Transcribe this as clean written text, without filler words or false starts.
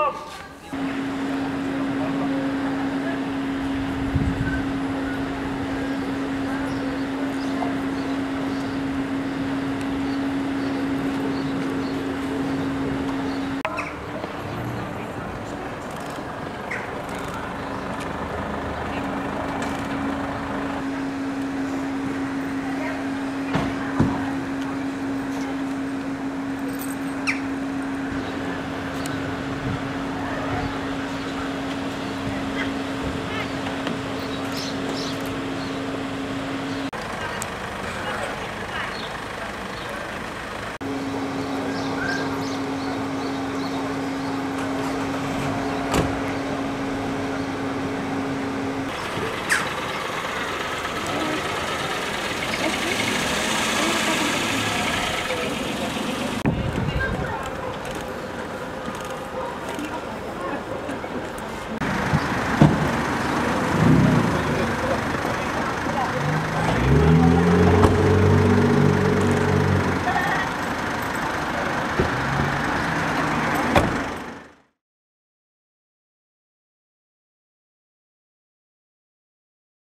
up.